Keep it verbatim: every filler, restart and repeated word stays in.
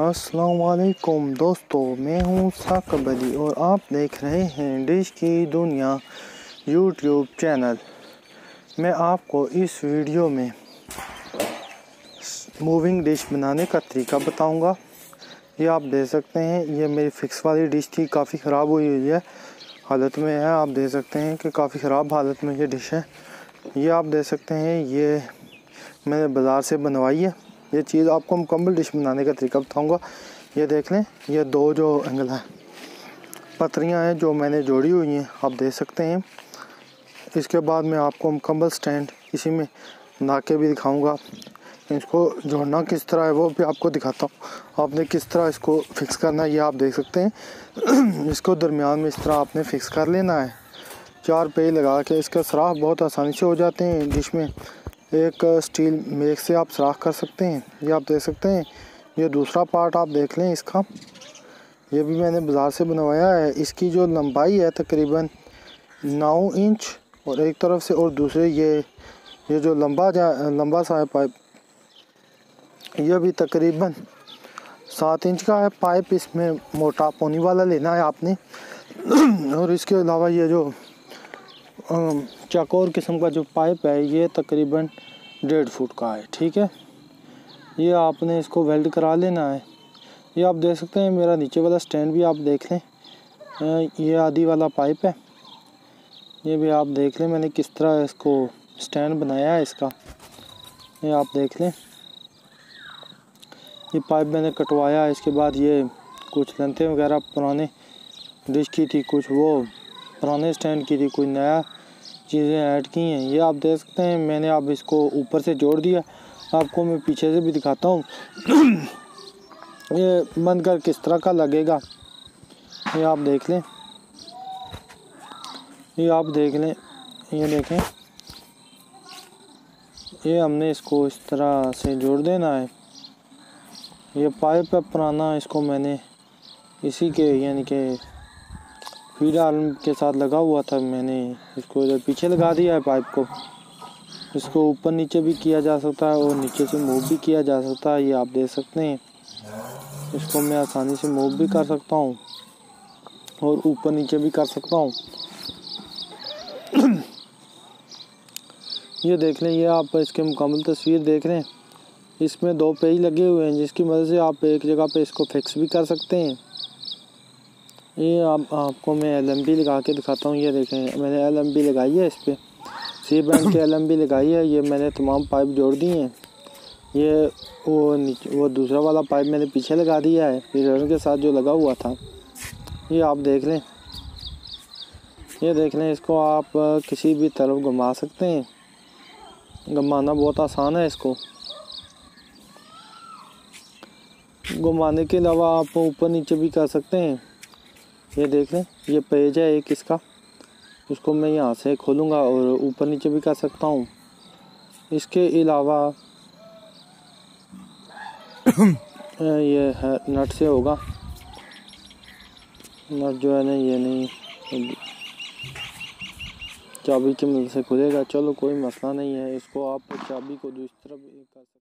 अस्सलामुअलैकुम दोस्तों, मैं हूँ साकिब अली और आप देख रहे हैं डिश की दुनिया यूट्यूब चैनल। मैं आपको इस वीडियो में मूविंग डिश बनाने का तरीका बताऊंगा। ये आप देख सकते हैं, ये मेरी फिक्स वाली डिश थी, काफ़ी ख़राब हुई हुई है हालत में है। आप देख सकते हैं कि काफ़ी ख़राब हालत में ये डिश है। ये आप देख सकते हैं, ये मैंने बाज़ार से बनवाई है। ये चीज़ आपको मुकम्मल डिश बनाने का तरीका बताऊंगा। ये देख लें, ये दो जो एंगल हैं पतरियाँ हैं जो मैंने जोड़ी हुई हैं, आप देख सकते हैं। इसके बाद मैं आपको मुकम्मल स्टैंड इसी में बना के भी दिखाऊंगा। इसको जोड़ना किस तरह है वो भी आपको दिखाता हूँ। आपने किस तरह इसको फिक्स करना है ये आप देख सकते हैं। इसको दरमियान में इस तरह आपने फिक्स कर लेना है, चार पेय लगा के। इसका सराख बहुत आसानी से हो जाते हैं। डिश में एक स्टील मेक से आप सराख कर सकते हैं, ये आप देख सकते हैं। ये दूसरा पार्ट आप देख लें इसका, ये भी मैंने बाज़ार से बनवाया है। इसकी जो लंबाई है तकरीबन नौ इंच और एक तरफ से, और दूसरे ये ये जो लंबा जा लंबा सा है पाइप, ये भी तकरीबन सात इंच का है पाइप। इसमें मोटा पोनी वाला लेना है आपने। और इसके अलावा ये जो चकोर किस्म का जो पाइप है ये तकरीबन डेढ़ फुट का है, ठीक है। ये आपने इसको वेल्ड करा लेना है। ये आप देख सकते हैं, मेरा नीचे वाला स्टैंड भी आप देख लें। ये आदि वाला पाइप है, ये भी आप देख लें मैंने किस तरह इसको स्टैंड बनाया है इसका, ये आप देख लें। ये पाइप मैंने कटवाया। इसके बाद ये कुछ लंतें वगैरह पुराने डिश की थी, कुछ वो पुराने स्टैंड की थी, कुछ नया चीज़ें ऐड की हैं। ये आप देख सकते हैं, मैंने अब इसको ऊपर से जोड़ दिया। आपको मैं पीछे से भी दिखाता हूँ ये बनकर किस तरह का लगेगा, ये आप देख लें। ये आप देख लें, ये देखें, ये हमने इसको इस तरह से जोड़ देना है। ये पाइप है पुराना, इसको मैंने इसी के यानी कि फीड आर्म के साथ लगा हुआ था, मैंने इसको इधर पीछे लगा दिया है पाइप को। इसको ऊपर नीचे भी किया जा सकता है और नीचे से मूव भी किया जा सकता है, ये आप देख सकते हैं। इसको मैं आसानी से मूव भी कर सकता हूँ और ऊपर नीचे भी कर सकता हूँ। ये देख लें, ये आप इसके मुकम्मल तस्वीर देख रहे हैं। इसमें दो पेज लगे हुए हैं जिसकी मदद से आप एक जगह पर इसको फिक्स भी कर सकते हैं। ये आप आपको मैं एल एम बी लगा के दिखाता हूँ। ये देखें, मैंने एल एम बी लगाई है, इस पर सी बैंड के एल एम बी लगाई है। ये मैंने तमाम पाइप जोड़ दिए हैं। ये वो नीचे वो दूसरा वाला पाइप मैंने पीछे लगा दिया है फीडर के साथ जो लगा हुआ था, ये आप देख लें। ये देख लें, इसको आप किसी भी तरफ घुमा सकते हैं। घुमाना बहुत आसान है। इसको घुमाने के अलावा आप ऊपर नीचे भी कर सकते हैं। ये देख लें, ये पेज है एक इसका, उसको मैं यहाँ से खोलूँगा और ऊपर नीचे भी कर सकता हूँ। इसके अलावा ये है नट से होगा, नट जो है ना ये नहीं, चाबी की मदद से खुलेगा। चलो कोई मसला नहीं है। इसको आप चाबी को दूसरी तरफ कर सकते हैं।